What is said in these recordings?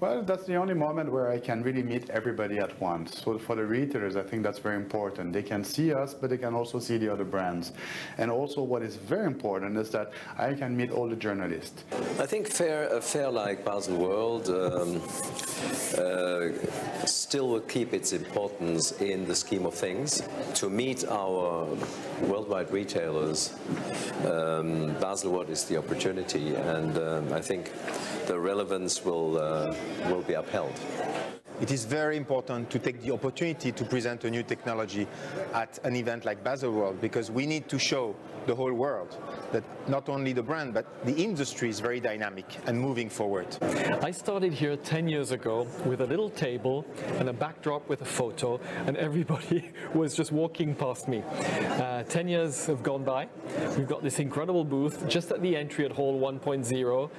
Well, that's the only moment where I can really meet everybody at once. So for the retailers, I think that's very important. They can see us, but they can also see the other brands. And also what is very important is that I can meet all the journalists. I think a fair like Baselworld still will keep its importance in the scheme of things. To meet our worldwide retailers, Baselworld is the opportunity, and I think the relevance will be upheld. It is very important to take the opportunity to present a new technology at an event like Baselworld, because we need to show the whole world that not only the brand but the industry is very dynamic and moving forward. I started here 10 years ago with a little table and a backdrop with a photo, and everybody was just walking past me. 10 years have gone by. We've got this incredible booth just at the entry at Hall 1.0.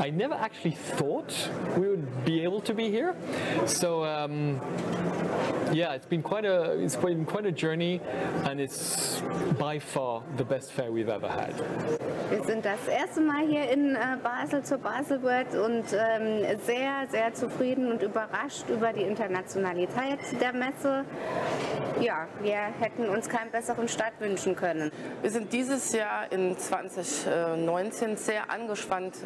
I never actually thought we would be able to be here. So yeah, it's been quite a journey, and it's by far the best fair we've ever had. Wir sind das erste Mal hier in Basel zur Baselworld und sehr, sehr zufrieden und überrascht über die Internationalität der Messe. Ja, wir hätten uns keinen besseren Start wünschen können. Wir sind dieses Jahr in 2019 sehr angespannt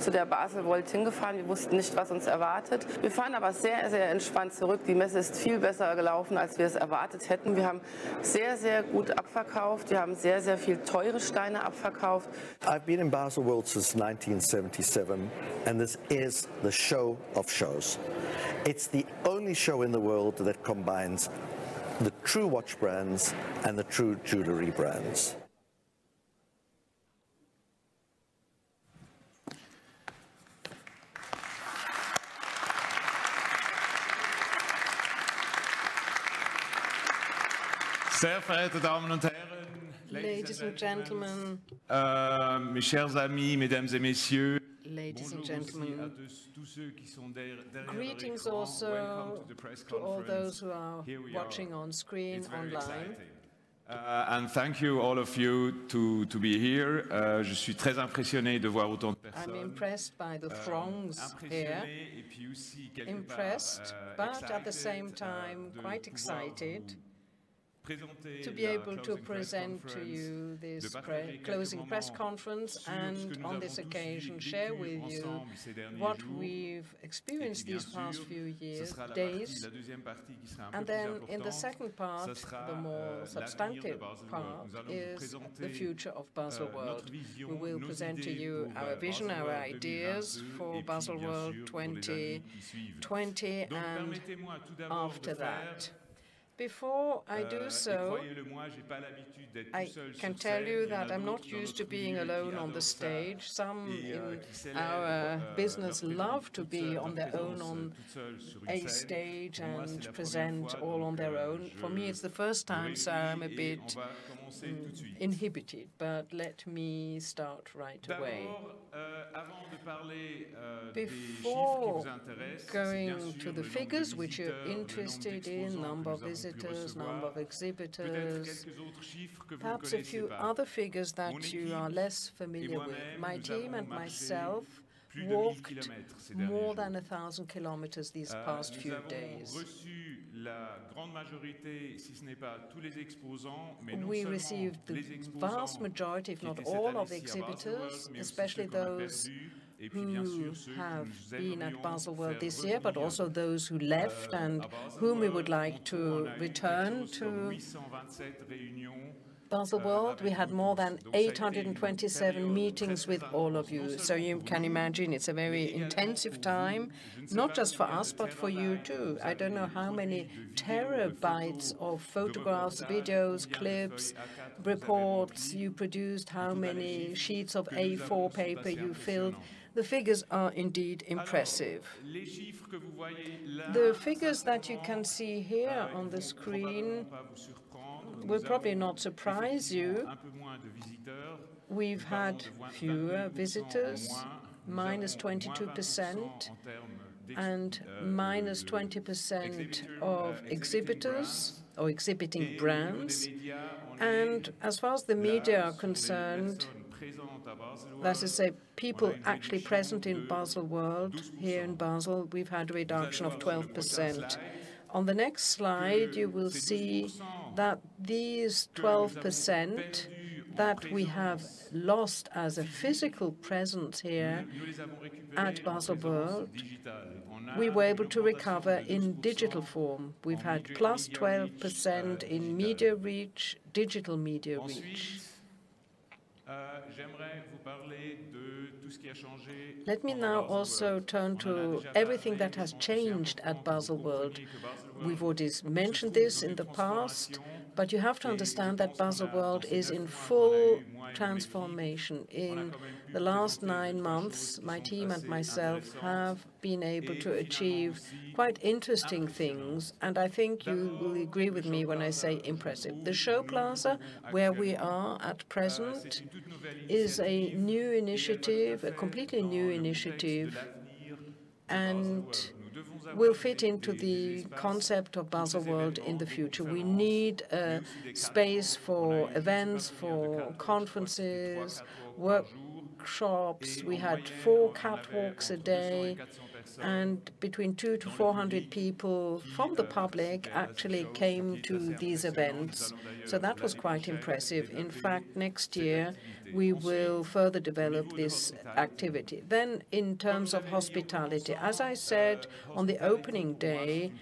zu der Baselworld hingefahren. Wir wussten nicht, was uns erwartet. Wir fahren aber sehr, sehr entspannt zurück. Die Messe ist viel besser gelaufen, als wir es erwartet hätten. Wir haben sehr, sehr gut abverkauft. Wir haben sehr, sehr viel teure Steine abverkauft. I've been in Baselworld since 1977, and this is the show of shows. It's the only show in the world that combines the true watch brands and the true jewelry brands. Sehr verehrte Damen und Herren, ladies and gentlemen, mes chers amis, mesdames et messieurs, ladies and gentlemen, greetings also to all those who are watching on screen, online. And thank you, all of you, to be here. Je suis très impressionné de voir autant de personnes. I'm impressed by the throngs here. Impressed, but at the same time quite excited to be able to present to you this closing press conference and on this occasion share with you what we've experienced these past few days. And then in the second part, the more substantive part, is the future of Baselworld. We will present to you our vision, our ideas for Baselworld 2020, and after that. Before I do so, I can tell you that I'm not used to being alone on the stage. Some in our business love to be on their own on a stage and present all on their own. For me, it's the first time, so I'm a bit inhibited, but let me start right away. Before going to the figures which you're interested in, number of visitors, number of exhibitors, perhaps a few other figures that you are less familiar with, my team and myself walked more than 1,000 kilometers these past few days. We received the vast majority, if not all, of the exhibitors, especially those who have been at Baselworld this year, but also those who left and whom we would like to return to. Baselworld, we had more than 827 meetings with all of you. So you can imagine it's a very intensive time, not just for us, but for you too. I don't know how many terabytes of photographs, videos, clips, reports you produced, how many sheets of A4 paper you filled. The figures are indeed impressive. The figures that you can see here on the screen will probably not surprise you. We've had fewer visitors, minus 22%, and minus 20% of exhibitors or exhibiting brands. And as far as the media are concerned, that is, say, people actually present in Baselworld, here in Basel, we've had a reduction of 12%. On the next slide, you will see that these 12% that we have lost as a physical presence here at Baselworld, we were able to recover in digital form. We've had plus 12% in media reach, digital media reach. Let me now also turn to everything that has changed at Baselworld. We've already mentioned this in the past, but you have to understand that Baselworld is in full transformation. In the last 9 months, my team and myself have been able to achieve quite interesting things, and I think you will agree with me when I say impressive. The show plaza, where we are at present, is a new initiative, a completely new initiative, and will fit into the concept of Baselworld in the future. We need a space for events, for conferences, workshops. We had 4 catwalks a day, and between 200 to 400 people from the public actually came to these events. So that was quite impressive. In fact, next year we will further develop this activity. Then, in terms of hospitality, as I said on the opening day,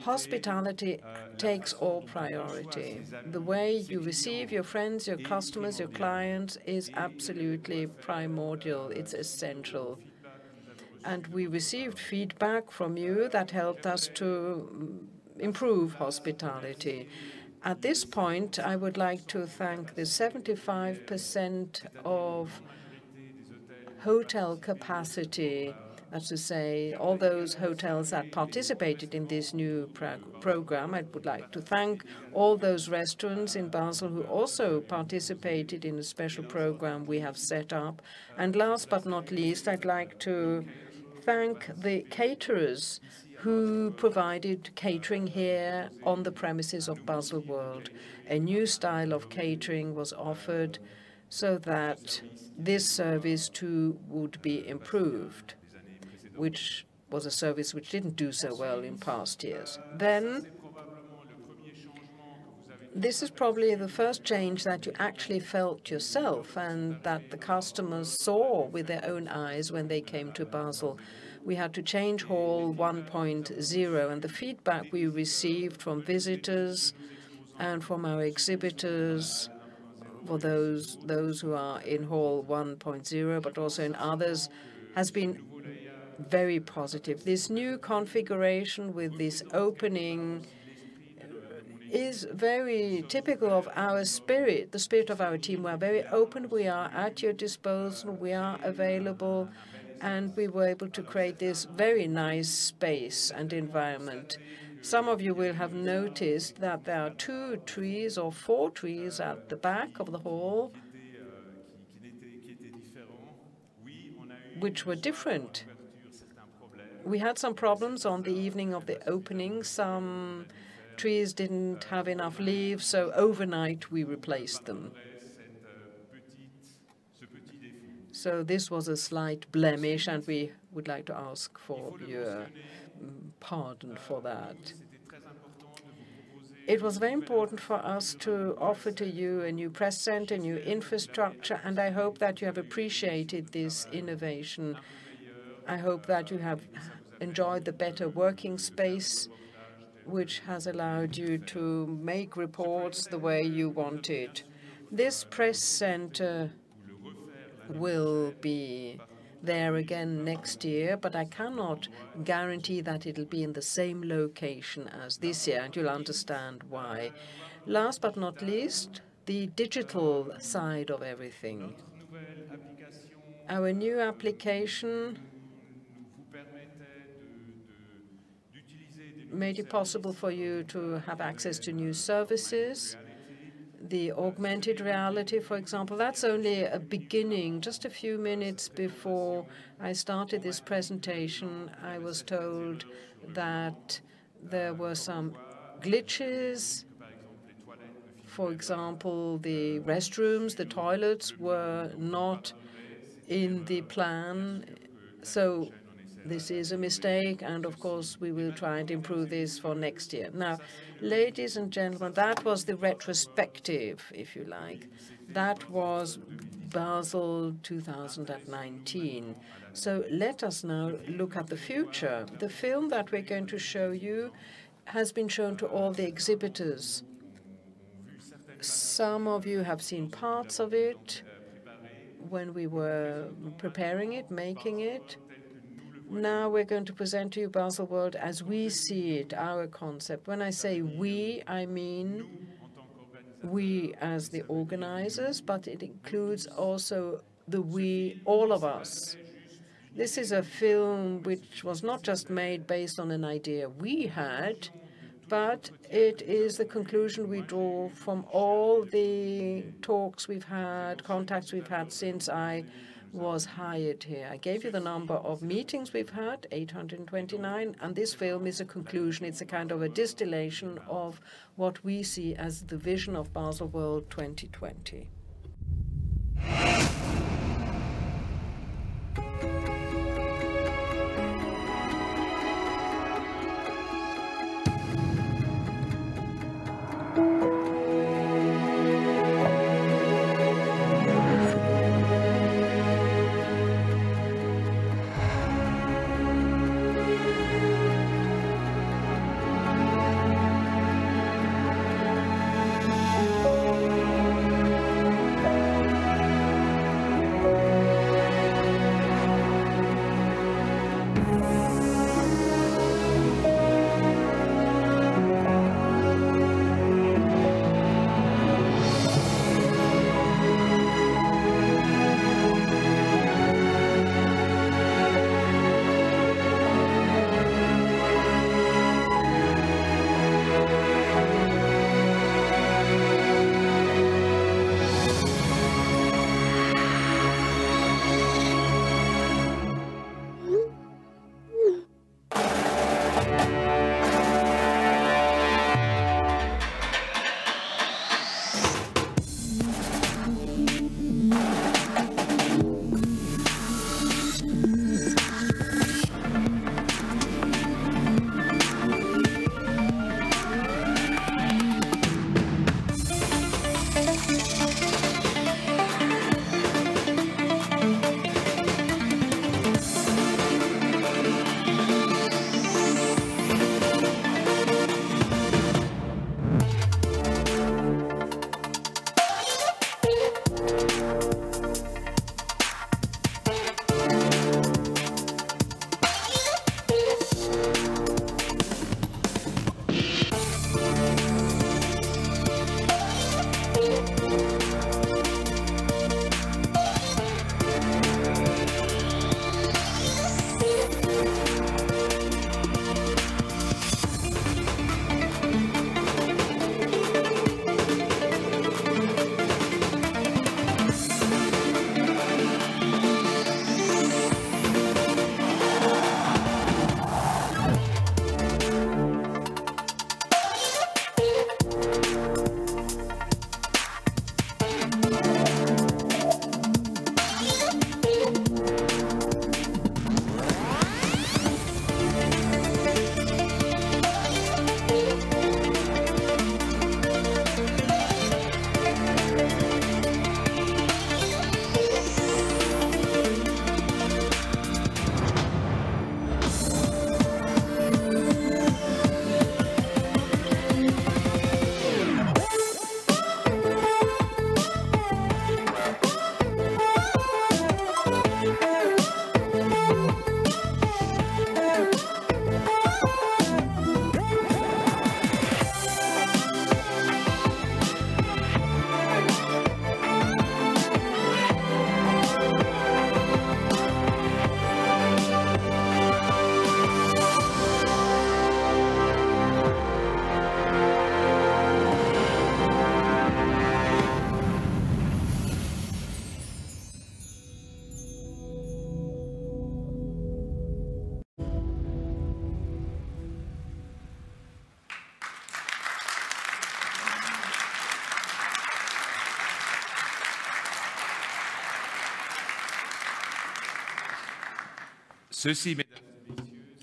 hospitality takes all priority. The way you receive your friends, your customers, your clients is absolutely primordial. It's essential. And we received feedback from you that helped us to improve hospitality. At this point, I would like to thank the 75% of hotel capacity, that's to say, all those hotels that participated in this new program. I would like to thank all those restaurants in Basel who also participated in a special program we have set up. And last but not least, I'd like to thank the caterers who provided catering here on the premises of Baselworld. A new style of catering was offered so that this service too would be improved, which was a service which didn't do so well in past years. Then, this is probably the first change that you actually felt yourself and that the customers saw with their own eyes when they came to Basel. We had to change Hall 1.0, and the feedback we received from visitors and from our exhibitors, for those who are in Hall 1.0, but also in others, has been very positive. This new configuration with this opening is very typical of our spirit, the spirit of our team. We are very open, we are at your disposal, we are available, and we were able to create this very nice space and environment. Some of you will have noticed that there are 2 trees or 4 trees at the back of the hall, which were different. We had some problems on the evening of the opening. Some trees didn't have enough leaves, so overnight we replaced them. So this was a slight blemish, and we would like to ask for your pardon for that. It was very important for us to offer to you a new press center, new infrastructure, and I hope that you have appreciated this innovation. I hope that you have enjoyed the better working space, which has allowed you to make reports the way you want it. This press center will be there again next year, but I cannot guarantee that it'll be in the same location as this year, and you'll understand why. Last but not least, the digital side of everything. Our new application made it possible for you to have access to new services. The augmented reality, for example, that's only a beginning. Just a few minutes before I started this presentation, I was told that there were some glitches. For example, the restrooms, the toilets were not in the plan. So this is a mistake, and of course we will try and improve this for next year. Now, ladies and gentlemen, that was the retrospective, if you like. That was Basel 2019. So let us now look at the future. The film that we're going to show you has been shown to all the exhibitors. Some of you have seen parts of it when we were preparing it, making it. Now we're going to present to you Baselworld as we see it, our concept. When I say we, I mean we as the organizers, but it includes also the we, all of us. This is a film which was not just made based on an idea we had, but it is the conclusion we draw from all the talks we've had, contacts we've had since I was hired here. I gave you the number of meetings we've had, 829, and this film is a conclusion. It's a kind of a distillation of what we see as the vision of Baselworld 2020.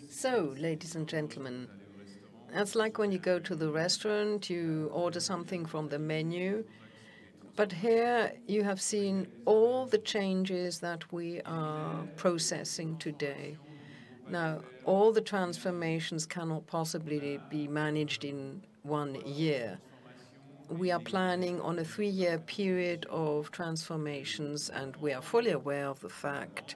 So, ladies and gentlemen, it's like when you go to the restaurant, you order something from the menu. But here you have seen all the changes that we are processing today. Now, all the transformations cannot possibly be managed in 1 year. We are planning on a 3-year period of transformations, and we are fully aware of the fact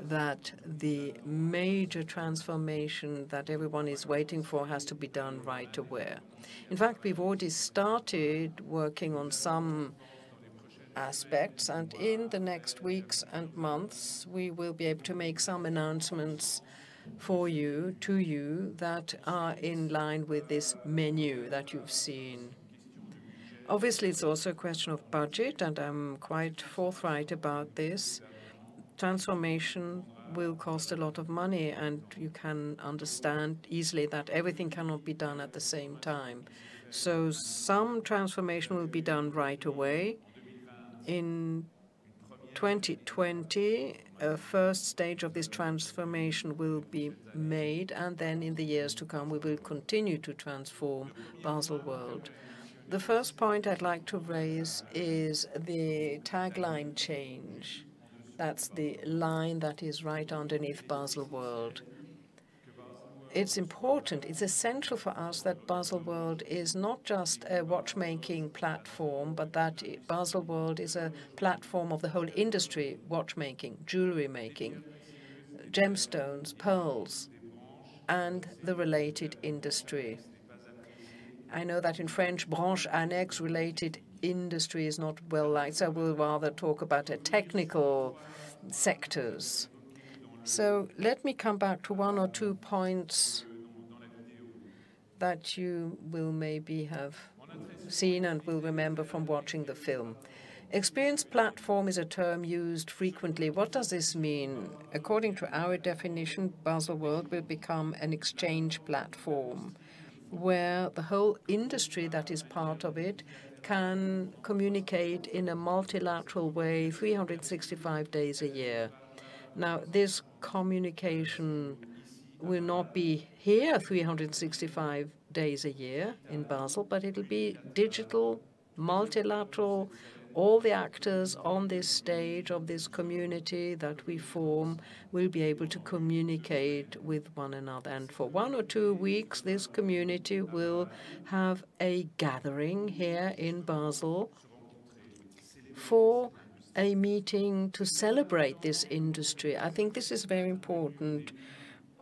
that the major transformation that everyone is waiting for has to be done right away. In fact, we've already started working on some aspects, and in the next weeks and months, we will be able to make some announcements for you, to you, that are in line with this menu that you've seen. Obviously, it's also a question of budget, and I'm quite forthright about this. Transformation will cost a lot of money, and you can understand easily that everything cannot be done at the same time. So some transformation will be done right away. In 2020, a first stage of this transformation will be made, and then in the years to come, we will continue to transform Baselworld. The first point I'd like to raise is the tagline change. That's the line that is right underneath Baselworld. It's important, it's essential for us that Baselworld is not just a watchmaking platform, but that Baselworld is a platform of the whole industry, watchmaking, jewelry making, gemstones, pearls, and the related industry. I know that in French, branche annexe, related industry is not well liked, so we'll rather talk about technical sectors. So let me come back to one or two points that you will maybe have seen and will remember from watching the film. Experience platform is a term used frequently. What does this mean? According to our definition, Baselworld will become an exchange platform, where the whole industry that is part of it can communicate in a multilateral way 365 days a year. Now, this communication will not be here 365 days a year in Basel, but it'll be digital, multilateral. All the actors on this stage of this community that we form will be able to communicate with one another. And for 1 or 2 weeks, this community will have a gathering here in Basel for a meeting to celebrate this industry. I think this is very important.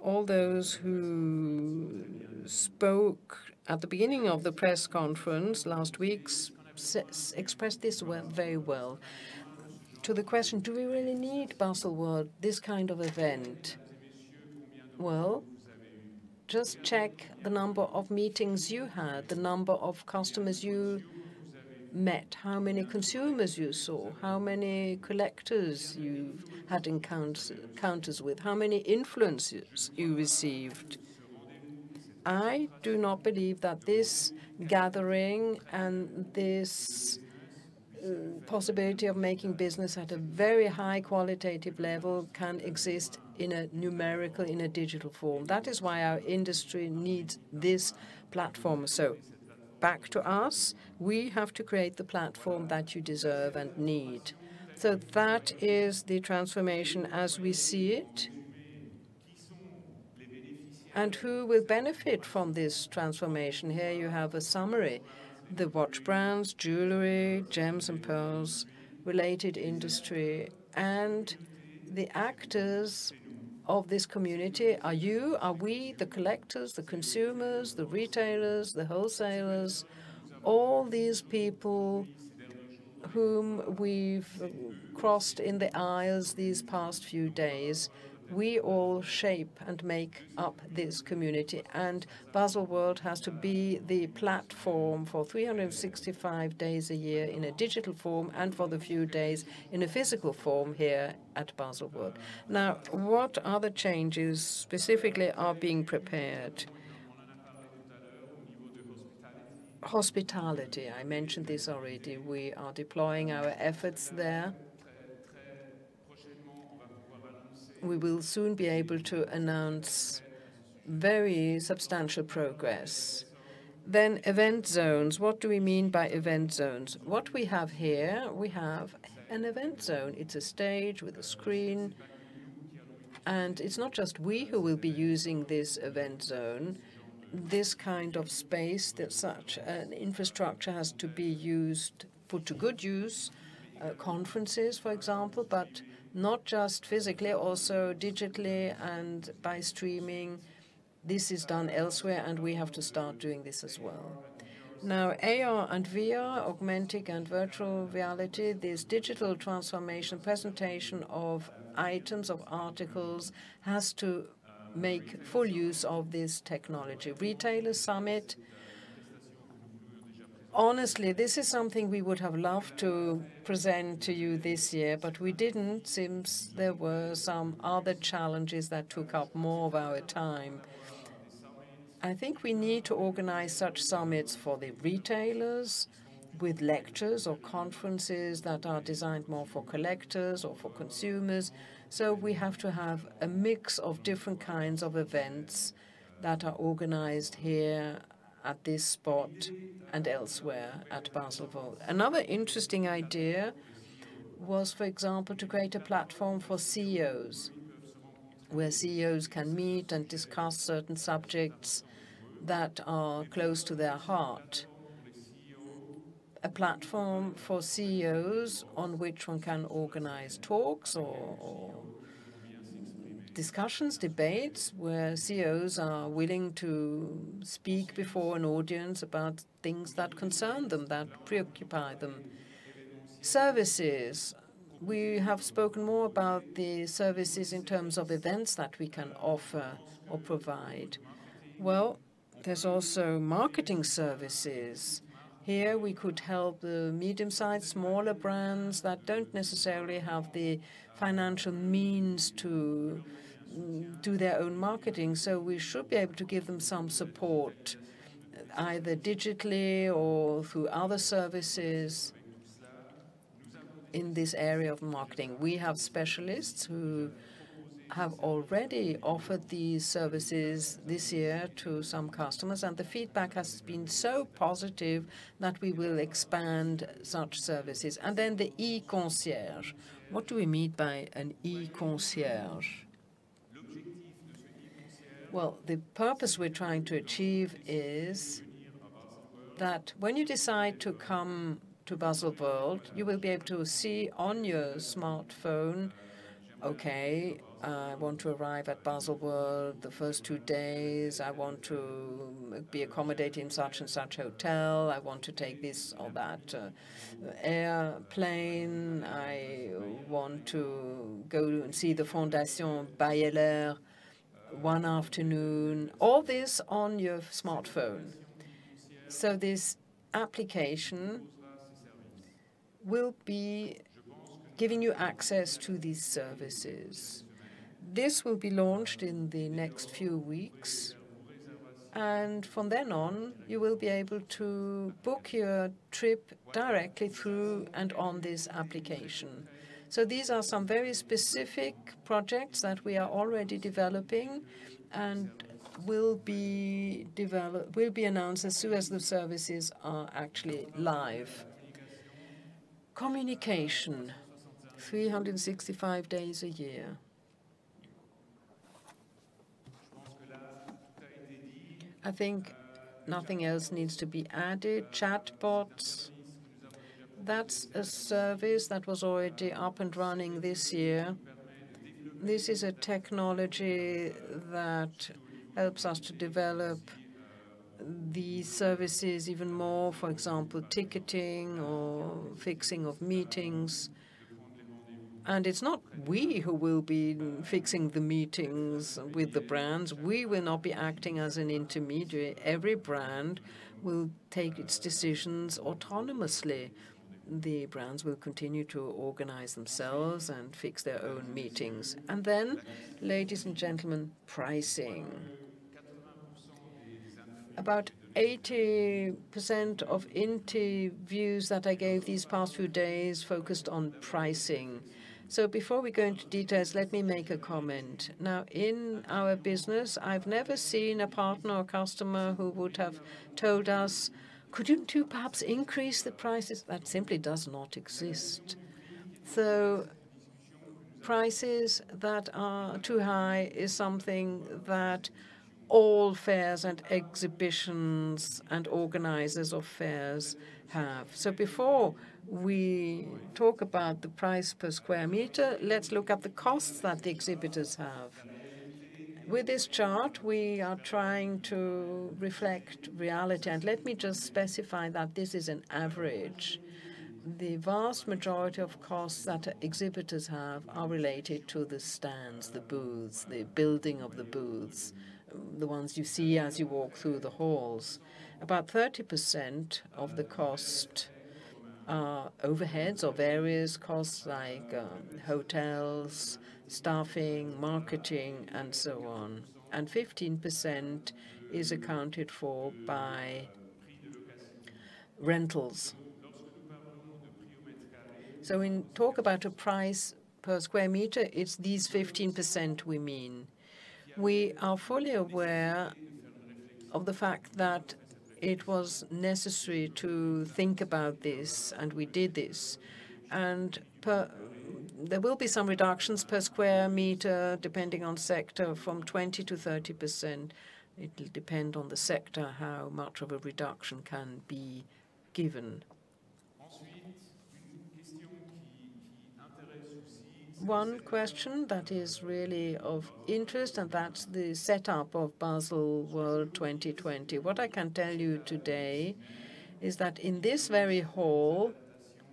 All those who spoke at the beginning of the press conference last week's expressed this very well. To the question, do we really need Baselworld, this kind of event? Well, just check the number of meetings you had, the number of customers you met, how many consumers you saw, how many collectors you had encounters with, how many influencers you received. I do not believe that this gathering and this possibility of making business at a very high qualitative level can exist in a numerical, in a digital form. That is why our industry needs this platform. So back to us, we have to create the platform that you deserve and need. So that is the transformation as we see it. And who will benefit from this transformation? Here you have a summary. The watch brands, jewelry, gems and pearls, related industry, and the actors of this community are you, are we, the collectors, the consumers, the retailers, the wholesalers, all these people whom we've crossed in the aisles these past few days. We all shape and make up this community, and Baselworld has to be the platform for 365 days a year in a digital form and for the few days in a physical form here at Baselworld. Now, what other changes specifically are being prepared? Hospitality, I mentioned this already. We are deploying our efforts there. we will soon be able to announce very substantial progress. Then event zones. What do we mean by event zones? What we have here, we have an event zone. It's a stage with a screen. And it's not just we who will be using this event zone. This kind of space, that such an infrastructure has to be used, put to good use, conferences, for example, but not just physically, also digitally and by streaming. This is done elsewhere, and we have to start doing this as well. Now, AR and VR, augmented and virtual reality, this digital transformation, presentation of items, of articles, has to make full use of this technology. Retailer Summit. Honestly, this is something we would have loved to present to you this year, but we didn't, since there were some other challenges that took up more of our time. I think we need to organize such summits for the retailers with lectures or conferences that are designed more for collectors or for consumers. So we have to have a mix of different kinds of events that are organized here at this spot and elsewhere at Baselworld. Another interesting idea was, for example, to create a platform for CEOs, where CEOs can meet and discuss certain subjects that are close to their heart. A platform for CEOs on which one can organize talks or discussions, debates, where CEOs are willing to speak before an audience about things that concern them, that preoccupy them. Services. We have spoken more about the services in terms of events that we can offer or provide. Well, there's also marketing services. Here we could help the medium-sized, smaller brands that don't necessarily have the financial means to do their own marketing. So we should be able to give them some support, either digitally or through other services in this area of marketing. We have specialists who have already offered these services this year to some customers, and the feedback has been so positive that we will expand such services. And then the e-concierge. What do we mean by an e-concierge? Well, the purpose we're trying to achieve is that when you decide to come to Baselworld, you will be able to see on your smartphone, okay, I want to arrive at Baselworld the first 2 days, I want to be accommodated in such and such hotel, I want to take this or that airplane, I want to go and see the Fondation Beyeler one afternoon, all this on your smartphone. So this application will be giving you access to these services. This will be launched in the next few weeks, and from then on, you will be able to book your trip directly through and on this application. So these are some very specific projects that we are already developing and will be announced as soon as the services are actually live. Communication. 365 days a year. I think nothing else needs to be added. Chatbots, that's a service that was already up and running this year. This is a technology that helps us to develop these services even more, for example, ticketing or fixing of meetings. And it's not we who will be fixing the meetings with the brands. We will not be acting as an intermediary. Every brand will take its decisions autonomously. The brands will continue to organize themselves and fix their own meetings. And then, ladies and gentlemen, pricing. About 80% of interviews that I gave these past few days focused on pricing. So before we go into details, let me make a comment. Now, in our business, I've never seen a partner or customer who would have told us, couldn't you perhaps increase the prices? That simply does not exist. So prices that are too high is something that all fairs and exhibitions and organizers of fairs have. So before we talk about the price per square meter, let's look at the costs that the exhibitors have. With this chart, we are trying to reflect reality. And let me just specify that this is an average. The vast majority of costs that exhibitors have are related to the stands, the booths, the building of the booths, the ones you see as you walk through the halls. About 30% of the cost are overheads or various costs like hotels, staffing, marketing, and so on. And 15% is accounted for by rentals. So when talk about a price per square meter, it's these 15% we mean. We are fully aware of the fact that it was necessary to think about this, and we did this. And there will be some reductions per square meter, depending on sector, from 20 to 30%. It will depend on the sector how much of a reduction can be given. One question that is really of interest, and that's the setup of Baselworld 2020. What I can tell you today is that in this very hall,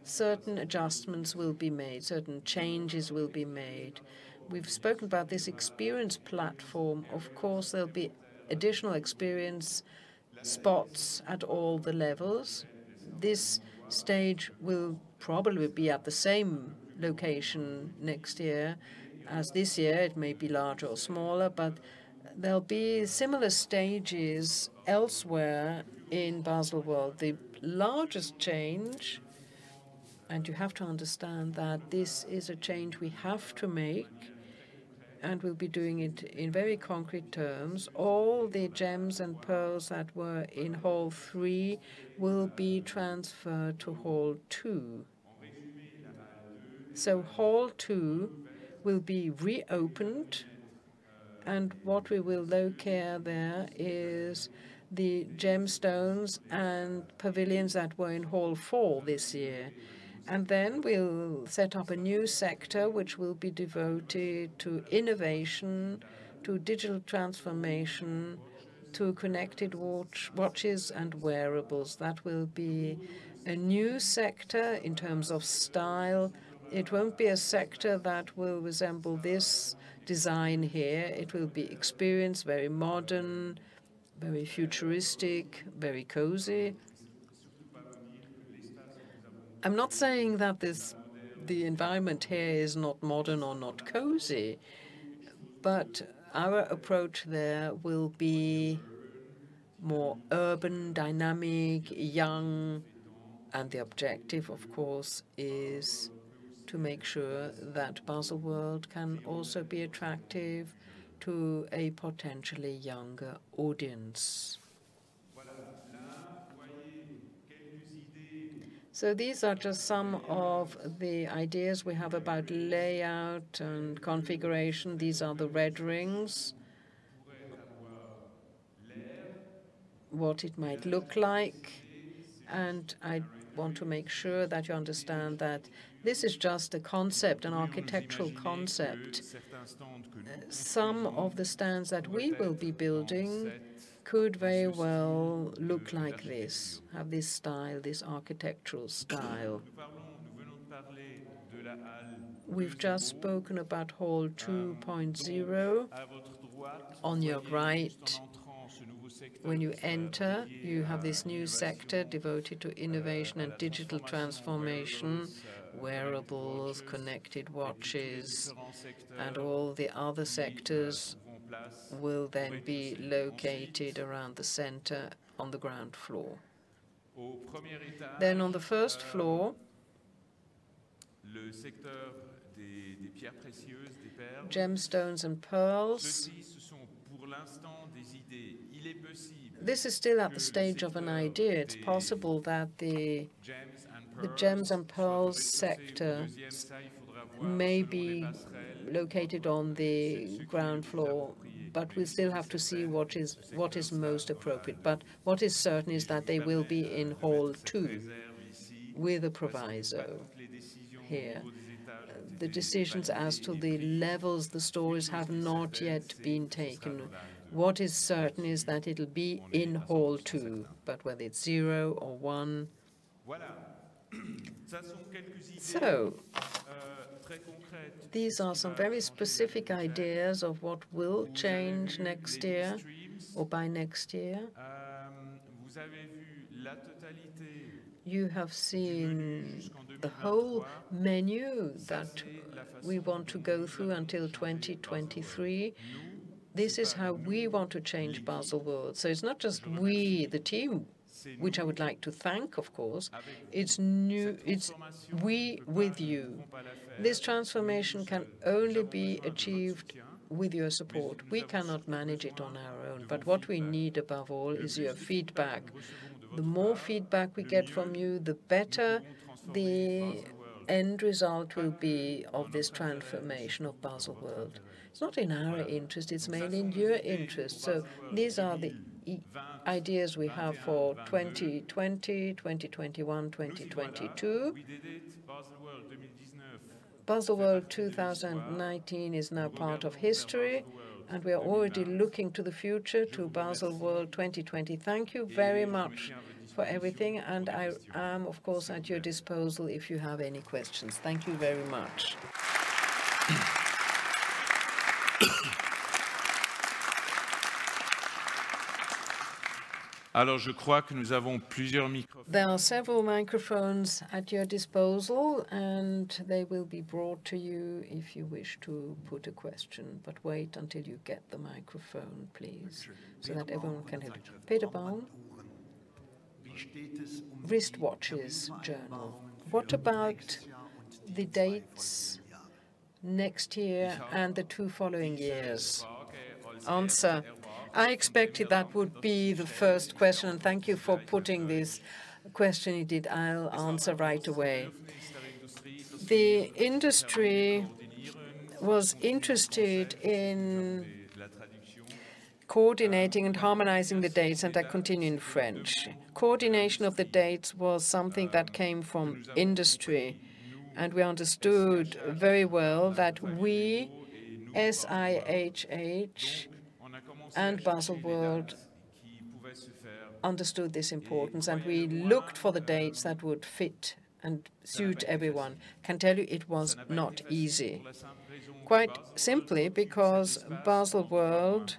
certain adjustments will be made, certain changes will be made. We've spoken about this experience platform. Of course, there'll be additional experience spots at all the levels. This stage will probably be at the same location next year as this year. It may be larger or smaller, but there'll be similar stages elsewhere in Baselworld. The largest change, and you have to understand that this is a change we have to make, and we'll be doing it in very concrete terms. All the gems and pearls that were in Hall 3 will be transferred to Hall 2. So Hall 2 will be reopened, and what we will locate there is the gemstones and pavilions that were in Hall 4 this year. And then we'll set up a new sector which will be devoted to innovation, to digital transformation, to connected watches and wearables. That will be a new sector in terms of style. It won't be a sector that will resemble this design here. It will be experienced, very modern, very futuristic, very cozy. I'm not saying that the environment here is not modern or not cozy, but our approach there will be more urban, dynamic, young, and the objective, of course, is to make sure that Baselworld can also be attractive to a potentially younger audience. So these are just some of the ideas we have about layout and configuration. These are the red rings, what it might look like, and I want to make sure that you understand that this is just a concept, an architectural concept. Some of the stands that we will be building could very well look like this, have this style, this architectural style. We've just spoken about Hall 2.0. On your right, when you enter, you have this new sector devoted to innovation and digital transformation, wearables, connected watches, and all the other sectors will then be located around the center on the ground floor. Then on the first floor, gemstones and pearls. This is still at the stage of an idea. It's possible that the gems and pearls sector may be located on the ground floor, but we still have to see what is most appropriate. But what is certain is that they will be in Hall 2 with a proviso here. The decisions as to the levels, the stories, have not yet been taken. What is certain is that it'll be in Hall 2, but whether it's 0 or 1. So, these are some very specific ideas of what will change next year or by next year. You have seen the whole menu that we want to go through until 2023. This is how we want to change Baselworld. So it's not just we, the team, which I would like to thank, of course. It's we with you. This transformation can only be achieved with your support. We cannot manage it on our own, but what we need above all is your feedback. The more feedback we get from you, the better the end result will be of this transformation of Baselworld. It's not in our interest, it's mainly in your interest. So these are the ideas we have for 2020, 2021, 2022. Baselworld 2019 is now part of history, and we are already looking to the future, to Baselworld 2020. Thank you very much for everything, and I am, of course, at your disposal if you have any questions. Thank you very much. There are several microphones at your disposal, and they will be brought to you if you wish to put a question. But wait until you get the microphone, please, so that everyone can hear. Peter Baum, Wristwatches Journal. What about the dates next year and the two following years? Answer. I expected that would be the first question, and thank you for putting this question. You did. I'll answer right away. The industry was interested in coordinating and harmonizing the dates, and I continue in French. Coordination of the dates was something that came from industry, and we understood very well that we, SIHH, and Baselworld understood this importance, and we looked for the dates that would fit and suit everyone. Can tell you it was not easy. Quite simply because Baselworld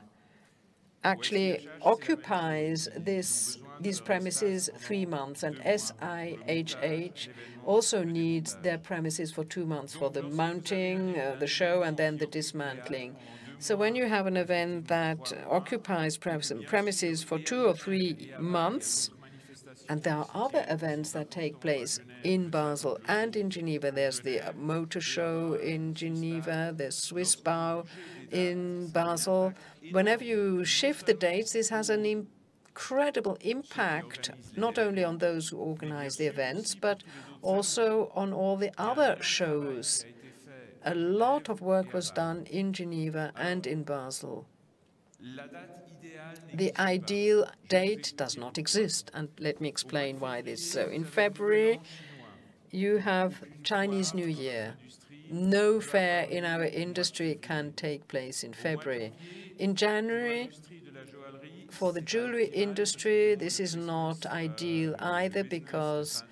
actually occupies these premises 3 months, and SIHH also needs their premises for 2 months for the mounting, the show, and then the dismantling. So when you have an event that occupies premises for 2 or 3 months, and there are other events that take place in Basel and in Geneva. There's the motor show in Geneva, there's Swiss Bau in Basel. Whenever you shift the dates, this has an incredible impact, not only on those who organize the events, but also on all the other shows. A lot of work was done in Geneva and in Basel. The ideal date does not exist, and let me explain why this is so. In February, you have Chinese New Year. No fair in our industry can take place in February. In January, for the jewelry industry, this is not ideal either, because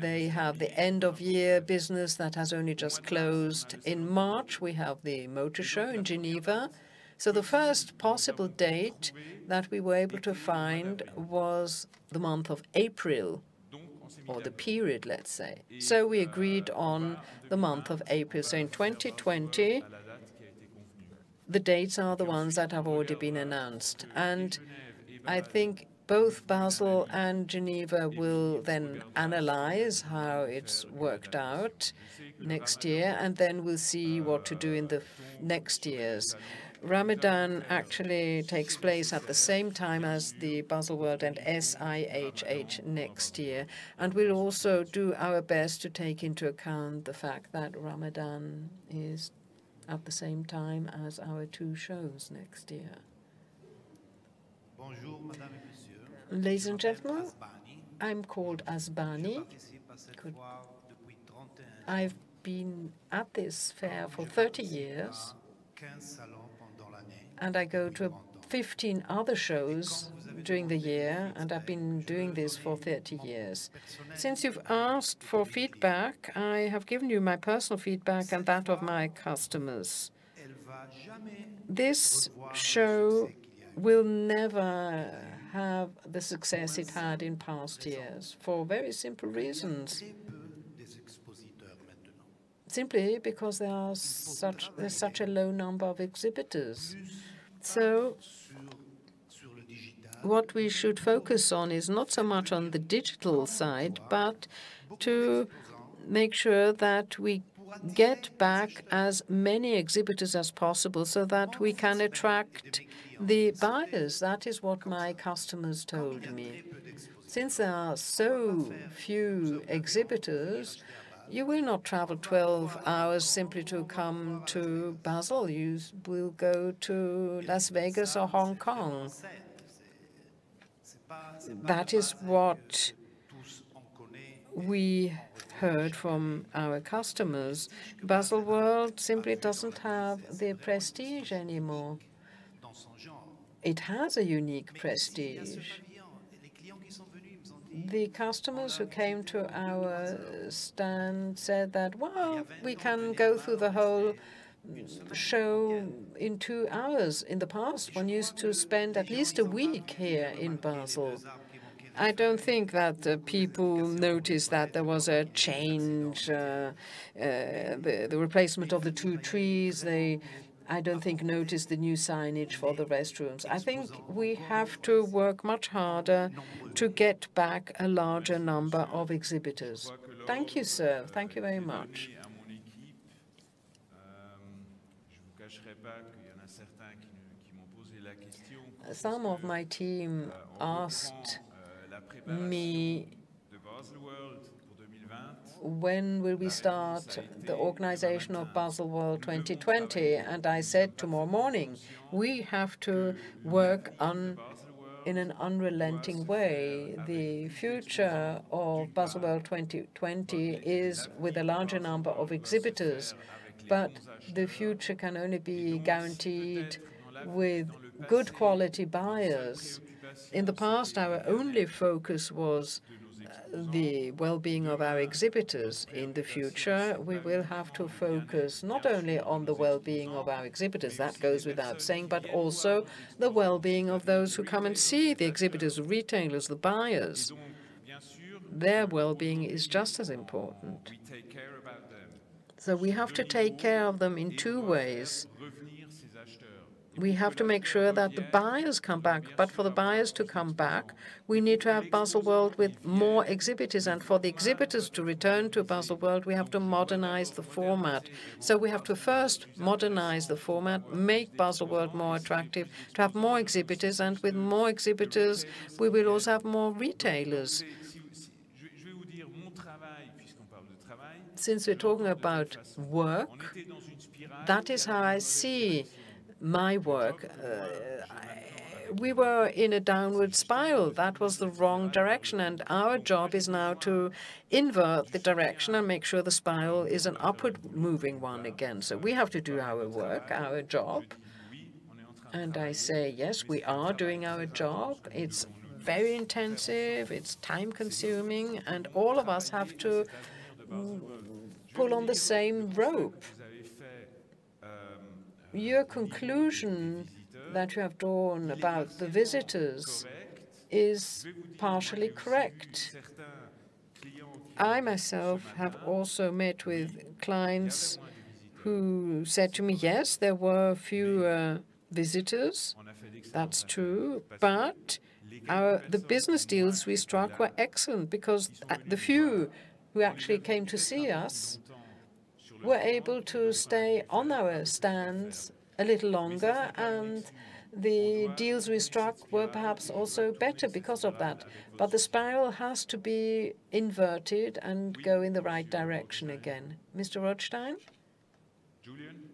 they have the end-of-year business that has only just closed. In March, we have the motor show in Geneva. So the first possible date that we were able to find was the month of April, or the period, let's say. So we agreed on the month of April. So in 2020, the dates are the ones that have already been announced. And I think Both Basel and Geneva will then analyze how it's worked out next year, and then we'll see what to do in the next years. Ramadan actually takes place at the same time as the Baselworld and SIHH next year, and we'll also do our best to take into account the fact that Ramadan is at the same time as our two shows next year. Bonjour, Madame et Monsieur. Ladies and gentlemen, I'm called Asbani. I've been at this fair for 30 years, and I go to 15 other shows during the year, and I've been doing this for 30 years. Since you've asked for feedback, I have given you my personal feedback and that of my customers. This show will never have the success it had in past years for very simple reasons. Simply because there's such a low number of exhibitors. So what we should focus on is not so much on the digital side, but to make sure that we get back as many exhibitors as possible so that we can attract the buyers. That is what my customers told me. Since there are so few exhibitors, you will not travel 12 hours simply to come to Basel. You will go to Las Vegas or Hong Kong. That is what we heard from our customers. Baselworld simply doesn't have the prestige anymore. It has a unique prestige. The customers who came to our stand said that, well, we can go through the whole show in 2 hours. In the past, one used to spend at least a week here in Basel. I don't think that people noticed that there was a change, the replacement of the two trees. I don't think noticed the new signage for the restrooms. I think we have to work much harder to get back a larger number of exhibitors. Thank you, sir. Thank you very much. Some of my team asked me, when will we start the organization of Baselworld 2020? And I said tomorrow morning. We have to work in an unrelenting way. The future of Baselworld 2020 is with a larger number of exhibitors, but the future can only be guaranteed with good quality buyers. In the past, our only focus was the well-being of our exhibitors. In the future, we will have to focus not only on the well-being of our exhibitors, that goes without saying, but also the well-being of those who come and see the exhibitors, the retailers, the buyers. Their well-being is just as important. So we have to take care of them in two ways. We have to make sure that the buyers come back, but for the buyers to come back, we need to have Baselworld with more exhibitors, and for the exhibitors to return to Baselworld, we have to modernize the format. So we have to first modernize the format, make Baselworld more attractive, to have more exhibitors, and with more exhibitors, we will also have more retailers. Since we're talking about work, that is how I see my work. We were in a downward spiral. That was the wrong direction, and our job is now to invert the direction and make sure the spiral is an upward-moving one again. So we have to do our work, our job. And I say, yes, we are doing our job. It's very intensive, it's time-consuming, and all of us have to pull on the same rope. Your conclusion that you have drawn about the visitors is partially correct. I myself have also met with clients who said to me, yes, there were fewer visitors, that's true, but The business deals we struck were excellent, because the few who actually came to see us were able to stay on our stands a little longer, and the deals we struck were perhaps also better because of that. But the spiral has to be inverted and go in the right direction again. Mr. Rothstein? Julian?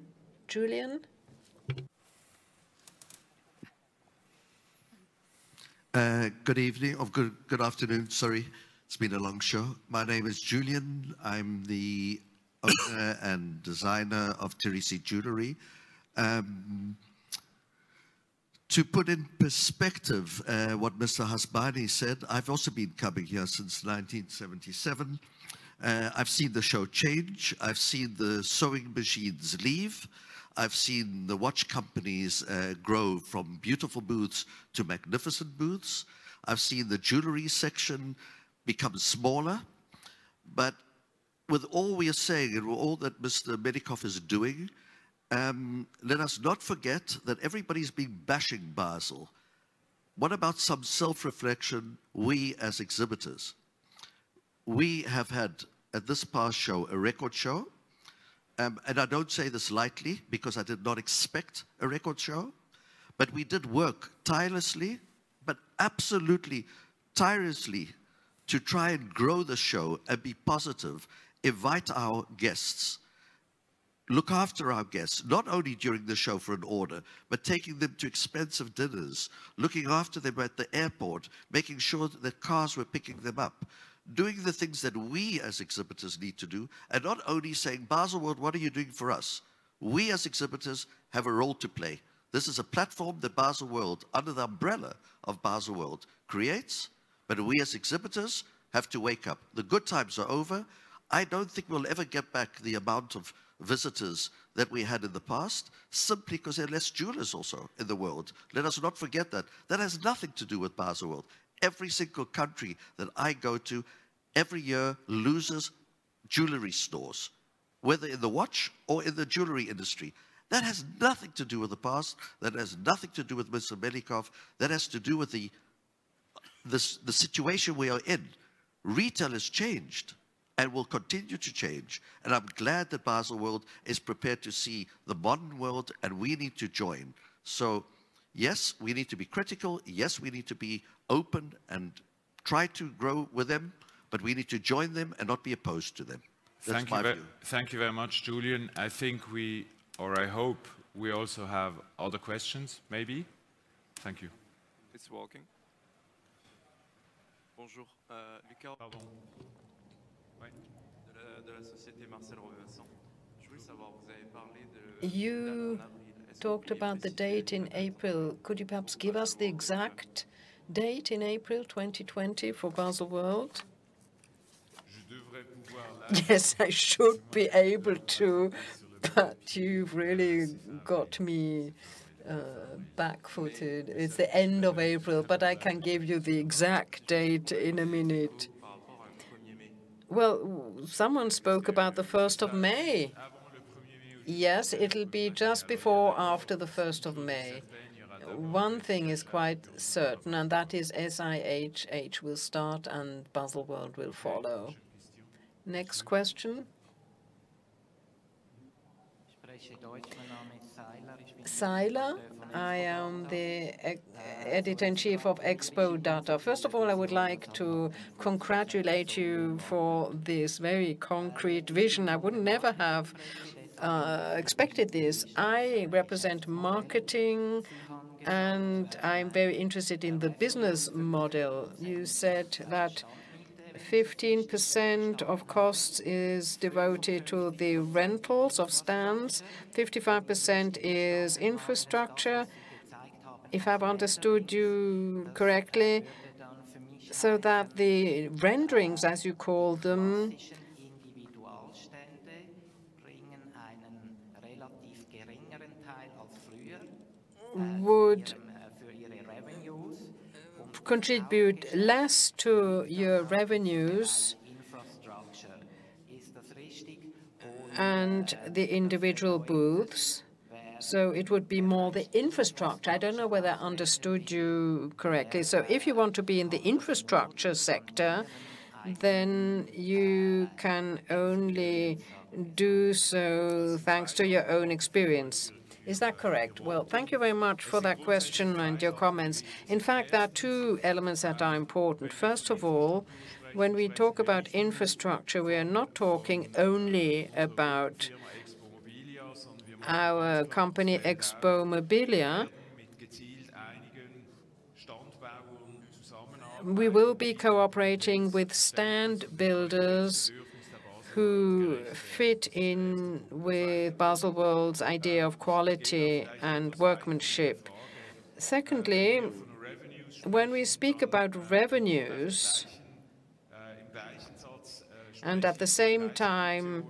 Good evening, or good afternoon, sorry. It's been a long show. My name is Julian. I'm the owner and designer of Teresi Jewelry. To put in perspective what Mr. Hasbani said, I've also been coming here since 1977. I've seen the show change. I've seen the sewing machines leave. I've seen the watch companies grow from beautiful booths to magnificent booths. I've seen the jewelry section become smaller. But with all we are saying and with all that Mr. Medikoff is doing, let us not forget that everybody's been bashing Basel. What about some self-reflection, we as exhibitors? We have had, at this past show, a record show. And I don't say this lightly, because I did not expect a record show. But we did work tirelessly, but absolutely tirelessly, to try and grow the show and be positive, invite our guests, look after our guests, not only during the show for an order, but taking them to expensive dinners, looking after them at the airport, making sure that the cars were picking them up, doing the things that we as exhibitors need to do, and not only saying, Baselworld, what are you doing for us? We as exhibitors have a role to play. This is a platform that Baselworld, under the umbrella of Baselworld, creates, but we as exhibitors have to wake up. The good times are over. I don't think we'll ever get back the amount of visitors that we had in the past, simply because there are less jewelers also in the world. Let us not forget that. That has nothing to do with Baselworld. Every single country that I go to every year loses jewelry stores, whether in the watch or in the jewelry industry. That has nothing to do with the past. That has nothing to do with Mr. Medikoff. That has to do with the situation we are in. Retail has changed and will continue to change. And I'm glad that Baselworld is prepared to see the modern world, and we need to join. So yes, we need to be critical. Yes, we need to be open and try to grow with them, but we need to join them and not be opposed to them. That's my view. Thank you very much, Julian. I think we, or I hope, we also have other questions, maybe? Thank you. It's working. Bonjour, Lucas. Pardon. Oui. De la société Marcel Robinson. Je voulais savoir, vous avez parlé de... You talked about the date in April. Could you perhaps give us the exact date in April 2020 for Baselworld? Yes, I should be able to, but you've really got me back-footed. It's the end of April, but I can give you the exact date in a minute. Well, someone spoke about the 1st of May. Yes, it'll be just before or after the 1st of May. One thing is quite certain, and that is SIHH will start and Baselworld will follow. Next question. Seiler, I am the editor-in-chief of Expo Data. First of all, I would like to congratulate you for this very concrete vision. I would never have expected this. I represent marketing, and I'm very interested in the business model. You said that 15% of costs is devoted to the rentals of stands, 55% is infrastructure, if I've understood you correctly, so that the renderings, as you call them, would contribute less to your revenues, and the individual booths. So it would be more the infrastructure. I don't know whether I understood you correctly. So if you want to be in the infrastructure sector, then you can only do so thanks to your own experience. Is that correct? Well, thank you very much for that question and your comments. In fact, there are two elements that are important. First of all, when we talk about infrastructure, we are not talking only about our company Expo Mobilia. We will be cooperating with stand builders who fit in with Baselworld's idea of quality and workmanship. Secondly, when we speak about revenues, and at the same time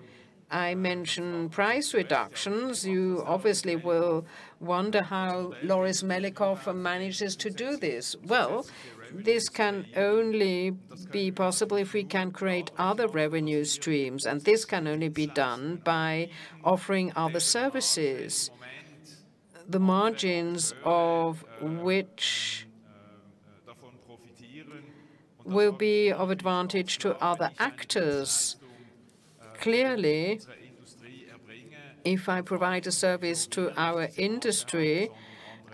I mention price reductions, you obviously will wonder how Loris Melikoff manages to do this. Well, this can only be possible if we can create other revenue streams, and this can only be done by offering other services, the margins of which will be of advantage to other actors. Clearly, if I provide a service to our industry,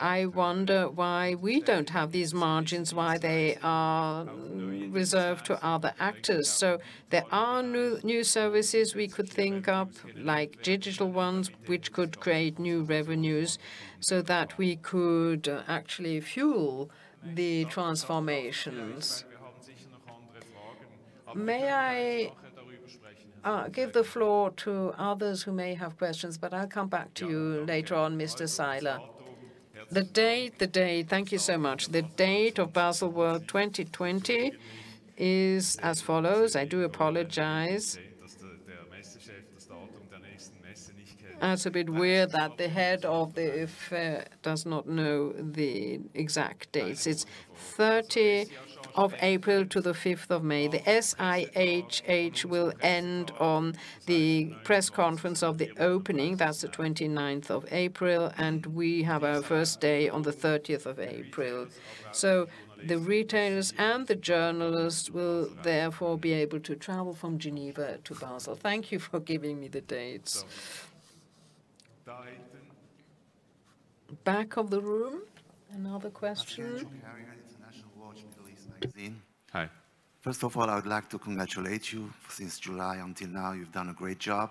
I wonder why we don't have these margins, why they are reserved to other actors. So there are new services we could think up, like digital ones, which could create new revenues so that we could actually fuel the transformations. May I give the floor to others who may have questions, but I'll come back to you later on, Mr. Seiler. The date, thank you so much. The date of Baselworld 2020 is as follows. I do apologize. It's a bit weird that the head of the fair does not know the exact dates. It's 30th of April to the 5th of May. The SIHH will end on the press conference of the opening. That's the 29th of April, and we have our first day on the 30th of April. So the retailers and the journalists will therefore be able to travel from Geneva to Basel. Thank you for giving me the dates. Back of the room, another question. Hi. First of all, I would like to congratulate you. Since July until now, you've done a great job.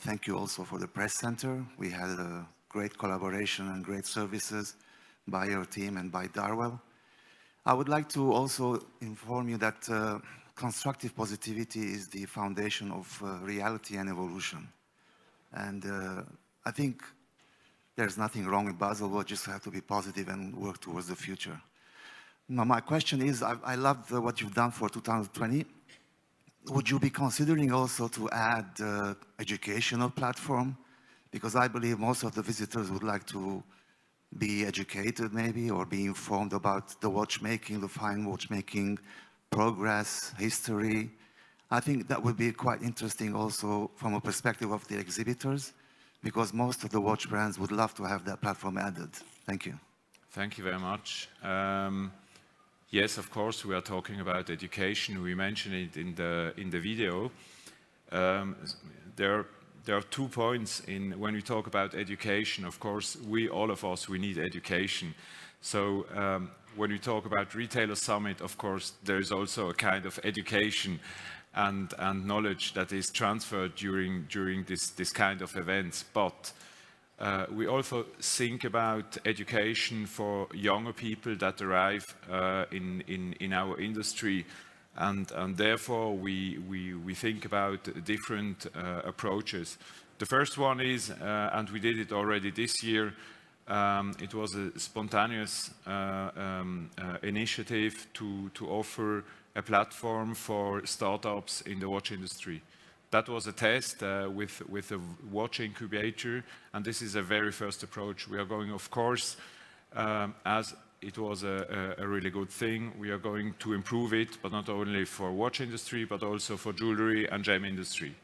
Thank you also for the press center. We had a great collaboration and great services by your team and by Darwell. I would like to also inform you that constructive positivity is the foundation of reality and evolution. And I think there's nothing wrong with Basel. We'll just have to be positive and work towards the future. Now, my question is, I loved what you've done for 2020. Would you be considering also to add educational platform? Because I believe most of the visitors would like to be educated maybe, or be informed about the watchmaking, the fine watchmaking, progress, history. I think that would be quite interesting also from a perspective of the exhibitors, because most of the watch brands would love to have that platform added. Thank you. Thank you very much. Yes, of course, we are talking about education. We mentioned it in the video. There are 2 points in when we talk about education. Of course, all of us need education. So when we talk about retailer summit, of course, there is also a kind of education and knowledge that is transferred during this kind of events. But we also think about education for younger people that arrive in our industry, and therefore we think about different approaches. The first one is, and we did it already this year, it was a spontaneous initiative to offer a platform for startups in the watch industry. That was a test with a watch incubator, and this is a very first approach. We are going, of course, as it was a really good thing, we are going to improve it, but not only for watch industry, but also for jewelry and gem industry.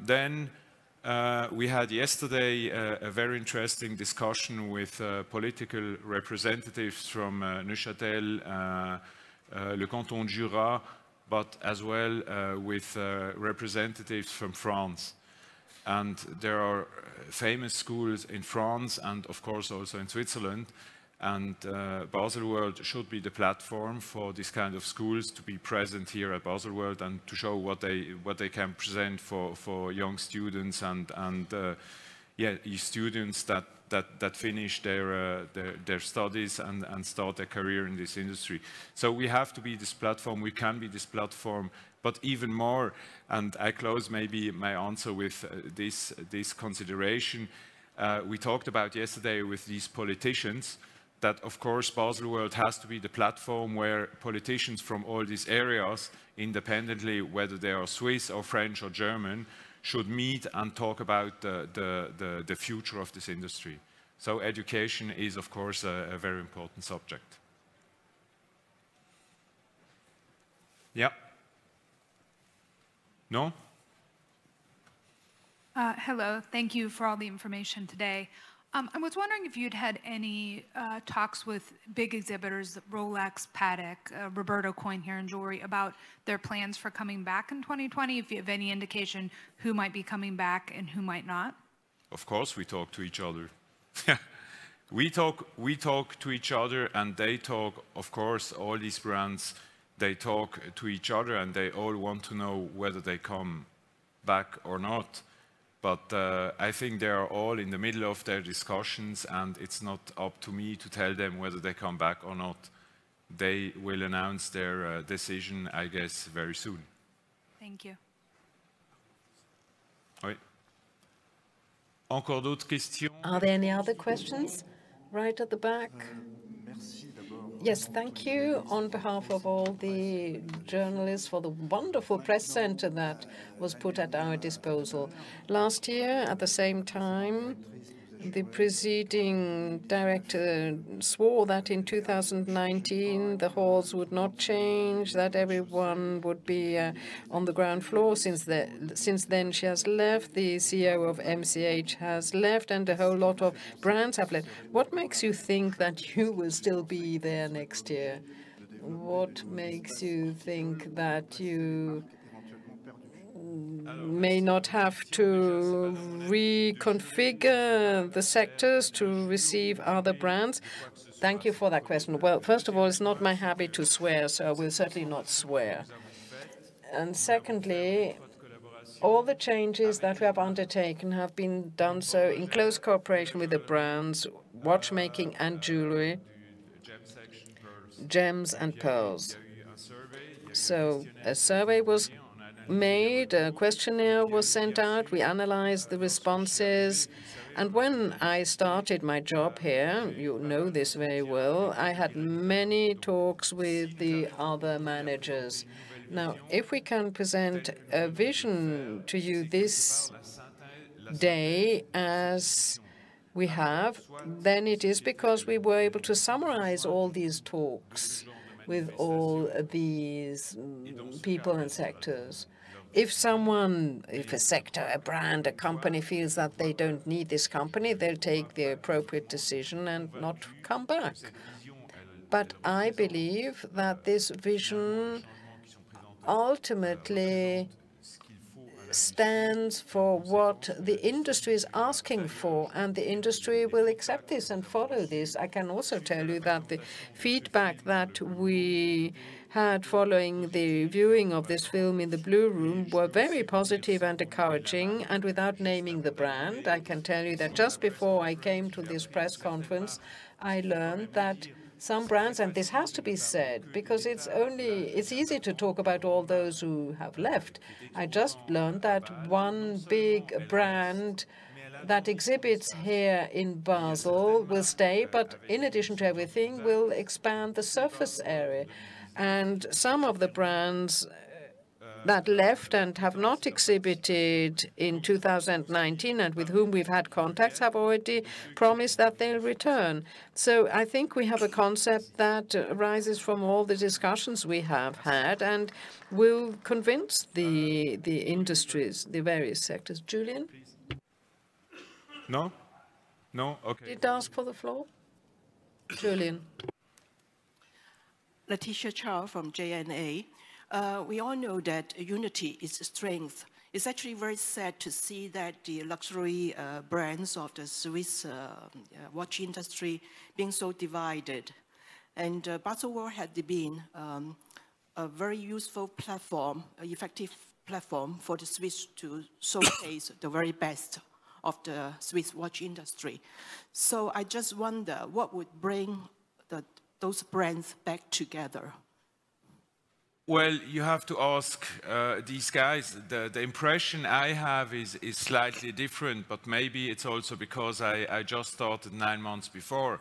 Then We had yesterday a very interesting discussion with political representatives from Neuchâtel, Le Canton de Jura, but as well with representatives from France. And there are famous schools in France and of course also in Switzerland. And Baselworld should be the platform for this kind of schools to be present here at Baselworld and to show what they can present for young students and students that finish their studies and start their career in this industry. So we have to be this platform. We can be this platform, but even more. And I close maybe my answer with this consideration. We talked about yesterday with these politicians. That, of course, Baselworld has to be the platform where politicians from all these areas, independently, whether they are Swiss or French or German, should meet and talk about the future of this industry. So education is, of course, a very important subject. Yeah. No? Hello. Thank you for all the information today. I was wondering if you'd had any talks with big exhibitors, Rolex, Patek, Roberto Coin here in jewelry, about their plans for coming back in 2020, if you have any indication who might be coming back and who might not. Of course, we talk to each other. we talk to each other, and they talk, of course, all these brands, they talk to each other, and they all want to know whether they come back or not. But I think they are all in the middle of their discussions, and it's not up to me to tell them whether they come back or not. They will announce their decision, I guess, very soon. Thank you. Oui. Encore d'autres questions? Are there any other questions? Right at the back. Yes, thank you on behalf of all the journalists for the wonderful press center that was put at our disposal. Last year, at the same time, the preceding director swore that in 2019 the halls would not change, that everyone would be on the ground floor. Since then she has left, the CEO of MCH has left, and a whole lot of brands have left. What makes you think that you will still be there next year? What makes you think that you may not have to reconfigure the sectors to receive other brands? Thank you for that question. Well, first of all, it's not my habit to swear, so I will certainly not swear. And secondly, all the changes that we have undertaken have been done so in close cooperation with the brands, watchmaking and jewelry, gems and pearls. So a survey was made, a questionnaire was sent out, we analyzed the responses, and when I started my job here, you know this very well, I had many talks with the other managers. Now, if we can present a vision to you this day as we have, then it is because we were able to summarize all these talks with all these people and sectors. If a sector, a brand, a company feels that they don't need this company, they'll take the appropriate decision and not come back. But I believe that this vision ultimately stands for what the industry is asking for, and the industry will accept this and follow this. I can also tell you that the feedback that we had following the viewing of this film in the Blue Room were very positive and encouraging, and without naming the brand, I can tell you that just before I came to this press conference, I learned that some brands, and this has to be said, because it's easy to talk about all those who have left. I just learned that one big brand that exhibits here in Basel will stay, but in addition to everything, will expand the surface area. And some of the brands that left and have not exhibited in 2019 and with whom we've had contacts have already promised that they'll return. So I think we have a concept that arises from all the discussions we have had and will convince the industries, the various sectors. Julian? No? No? Okay. Did you ask for the floor? Julian. Letitia Chow from JNA. We all know that unity is strength. It's actually very sad to see that the luxury brands of the Swiss watch industry being so divided. And Baselworld had been a very useful platform, an effective platform for the Swiss to showcase the very best of the Swiss watch industry. So I just wonder what would bring those brands back together. Well, you have to ask these guys. The impression I have is slightly different, but maybe it's also because I just started 9 months before.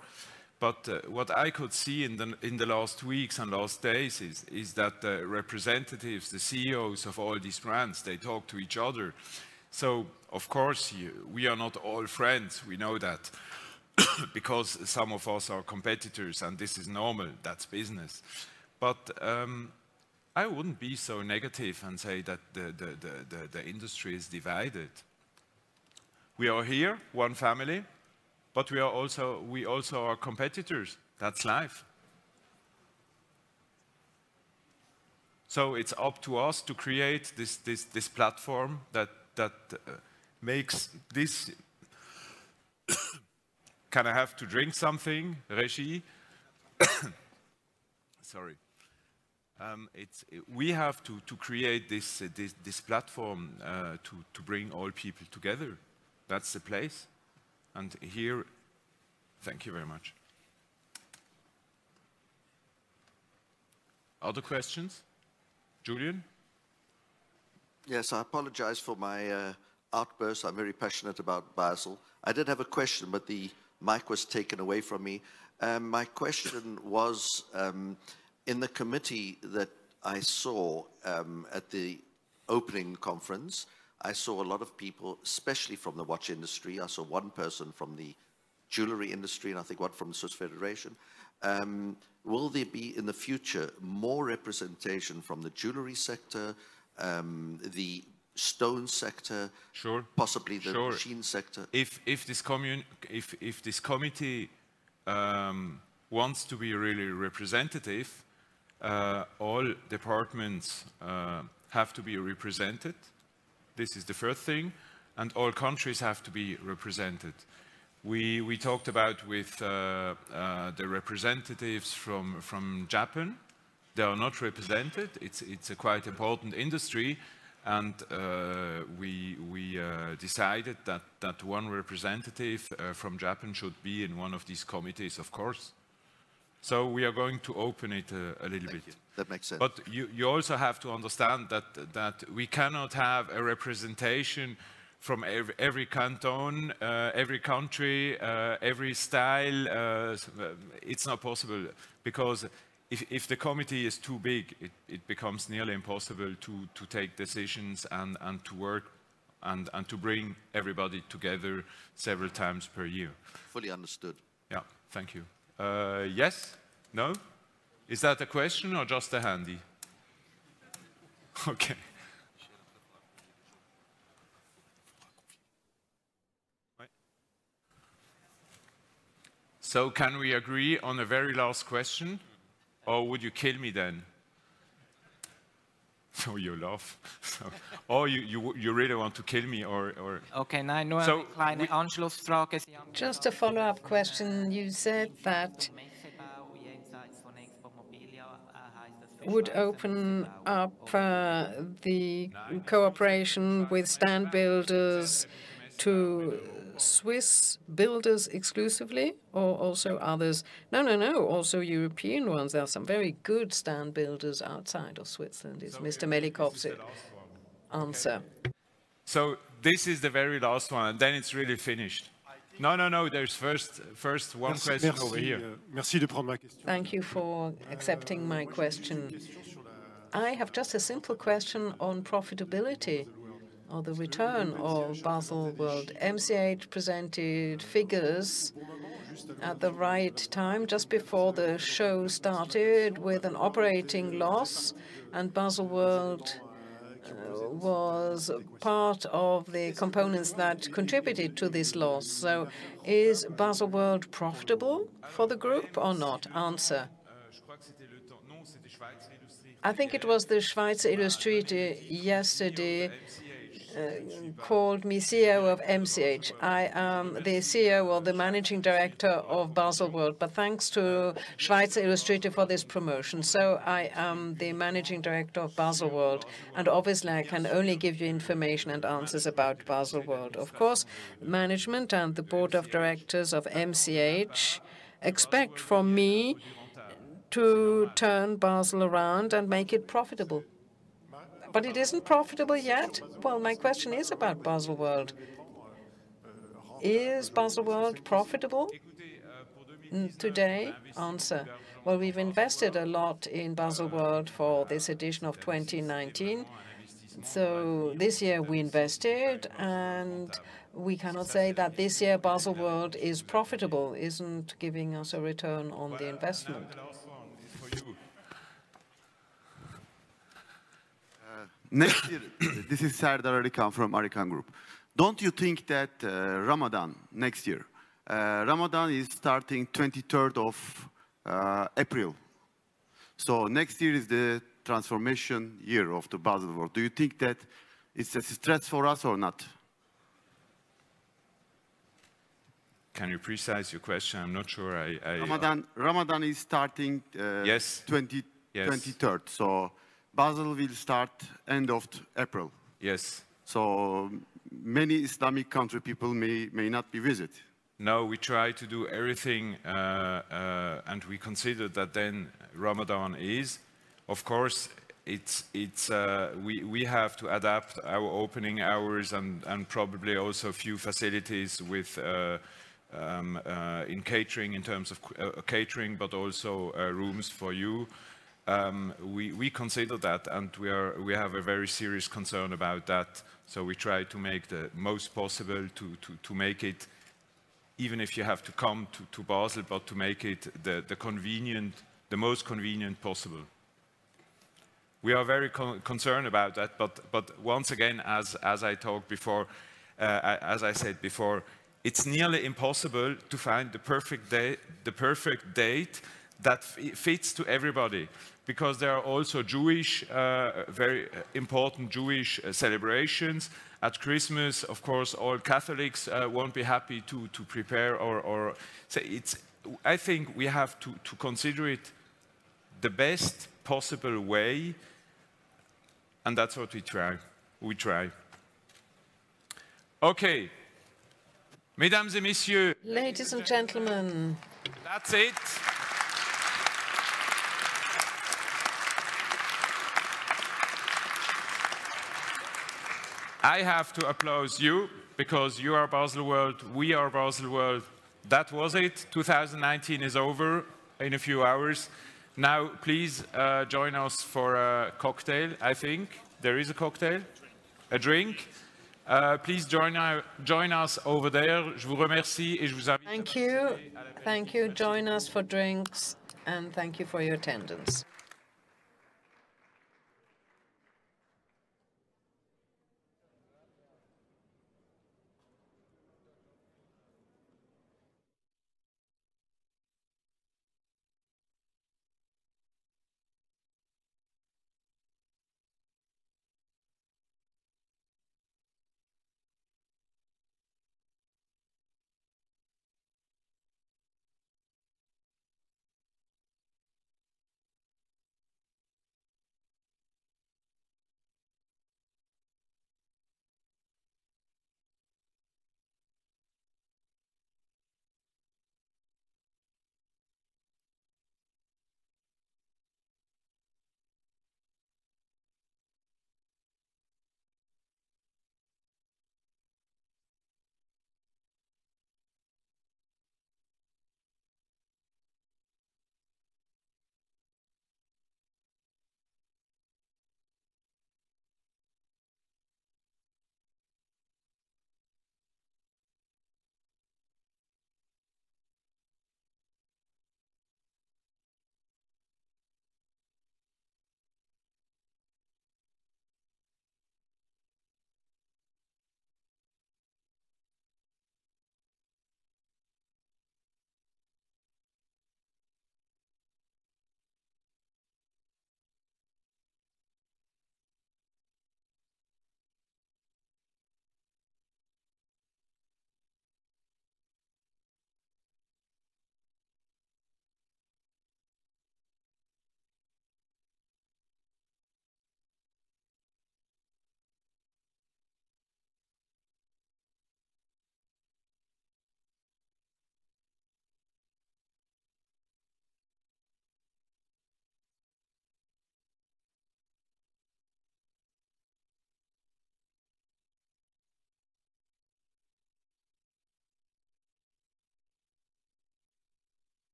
But what I could see in the last weeks and last days is that the representatives, the CEOs of all these brands, they talk to each other. So, of course, we are not all friends, we know that, because some of us are competitors, and this is normal, that's business. But I wouldn't be so negative and say that the industry is divided. We are here, one family, but we also are competitors. That's life. So it's up to us to create this platform that makes this. Can I have to drink something, Reggie? Sorry. We have to create this platform to bring all people together. That's the place. And here, thank you very much. Other questions? Julian? Yes, I apologize for my outburst. I'm very passionate about Basel. I did have a question, but the mic was taken away from me. My question was... in the committee that I saw at the opening conference, I saw a lot of people, especially from the watch industry. I saw one person from the jewelry industry, and I think one from the Swiss Federation. Will there be, in the future, more representation from the jewelry sector, the stone sector, sure, possibly the sure machine sector? If this committee wants to be really representative, all departments have to be represented. This is the first thing, and all countries have to be represented. We talked about with the representatives from Japan. They are not represented. It's a quite important industry, and we decided that one representative from Japan should be in one of these committees, of course. So we are going to open it a little bit. Thank you. That makes sense. But you also have to understand that we cannot have a representation from every canton, every country, every style. It's not possible, because if the committee is too big, it becomes nearly impossible to take decisions and to work and to bring everybody together several times per year. Fully understood. Yeah, thank you. Yes? No? Is that a question or just a handy? Okay. So can we agree on the very last question? Or would you kill me then? So you laugh. Or you really want to kill me, or... Okay, now nur so kleine Anschlussfrage. Just a follow-up question. You said that would open up the cooperation with stand builders to Swiss builders exclusively, or also others? No, also European ones. There are some very good stand builders outside of Switzerland, is so Mr. Melikov's answer. Okay. So this is the very last one, and then it's really finished. No, there's first one question over here. Thank you for accepting my question. I have just a simple question on profitability, or the return of Baselworld. MCH presented figures at the right time, just before the show started, with an operating loss, and Baselworld was part of the components that contributed to this loss. So is Baselworld profitable for the group or not? Answer. I think it was the Schweizer Illustrated yesterday called me CEO of MCH. I am the CEO or the managing director of Baselworld, but thanks to Schweizer Illustrated for this promotion. So I am the managing director of Baselworld, and obviously I can only give you information and answers about Baselworld. Of course, management and the board of directors of MCH expect from me to turn Basel around and make it profitable. But it isn't profitable yet? Well, my question is about Baselworld. Is Baselworld profitable today? Answer. Well, we've invested a lot in Baselworld for this edition of 2019. So this year we invested, and we cannot say that this year Baselworld is profitable, isn't giving us a return on the investment. Next year, this is Serdar Arikan from Arikan Group. Don't you think that Ramadan next year, Ramadan is starting 23rd of April. So next year is the transformation year of the Baselworld. Do you think that it's a stress for us or not? Can you precise your question? I'm not sure. Ramadan is starting yes. 23rd. So Basel will start end of April. Yes. So many Islamic country people may not be visit. No, we try to do everything and we consider that then Ramadan is. Of course, we have to adapt our opening hours and probably also a few facilities with in catering, in terms of catering, but also rooms for you. We consider that, and we have a very serious concern about that. So we try to make the most possible to make it, even if you have to come to Basel, but to make it the most convenient possible. We are very concerned about that, but once again, as I said before, it's nearly impossible to find the perfect date that fits to everybody, because there are also Jewish, very important Jewish celebrations. At Christmas, of course, all Catholics won't be happy to prepare or so it's. I think we have to consider it the best possible way, and that's what we try. Okay, mesdames et messieurs. Ladies and gentlemen. That's it. I have to applaud you, because you are Baselworld, we are Baselworld. That was it. 2019 is over in a few hours. Now, please join us for a cocktail, I think. There is a cocktail? A drink? Please join us over there. Je vous remercie et je vous invite. Thank you. Thank you. Join us for drinks, and thank you for your attendance.